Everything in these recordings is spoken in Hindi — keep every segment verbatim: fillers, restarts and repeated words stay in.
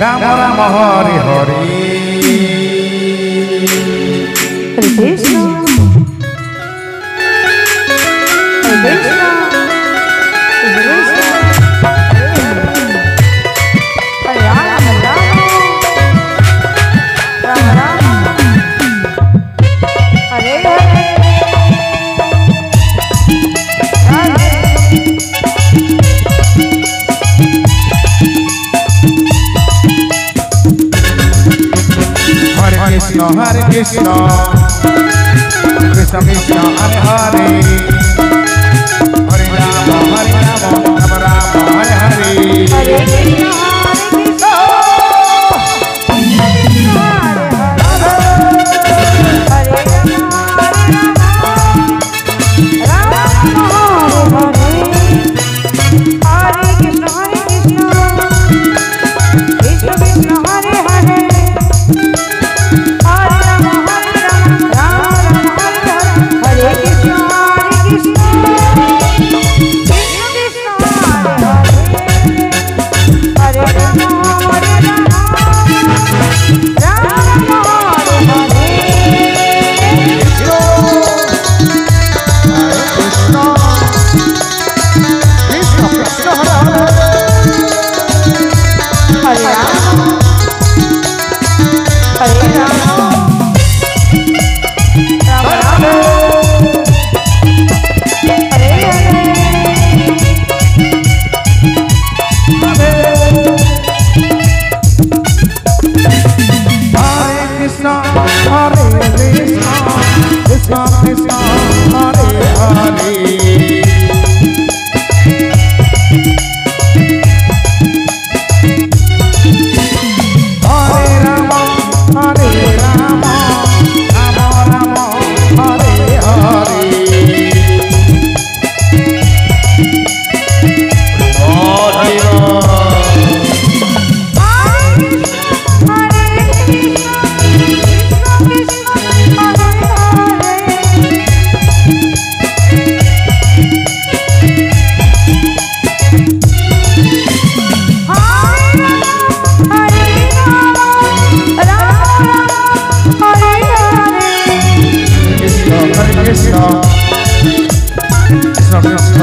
राम राम हरि हरि हरे कृष्ण हरे कृष्ण। हरे कृष्णा कृष्ण कृष्ण हरे हरे हरे राम हरे राम राम राम हरे हरे हरे कृष्ण। हरे राम हरे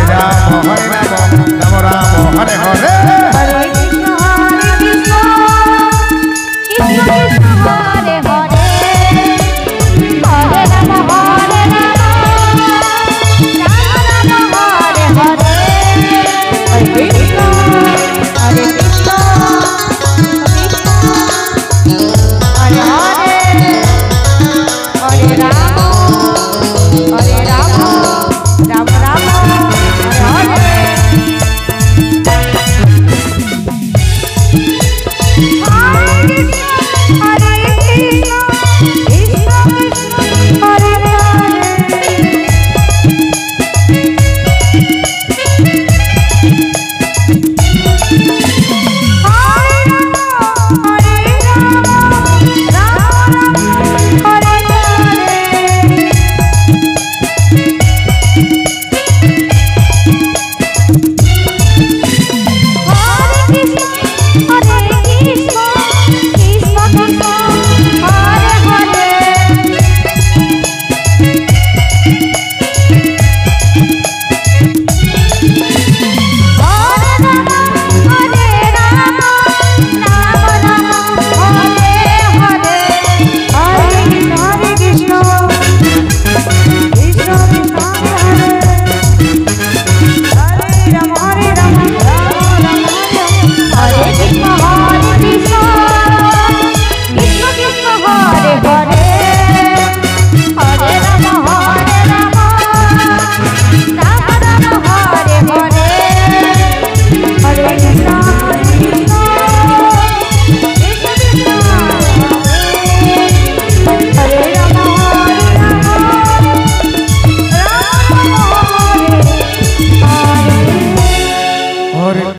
राम राम राम हरे हरे।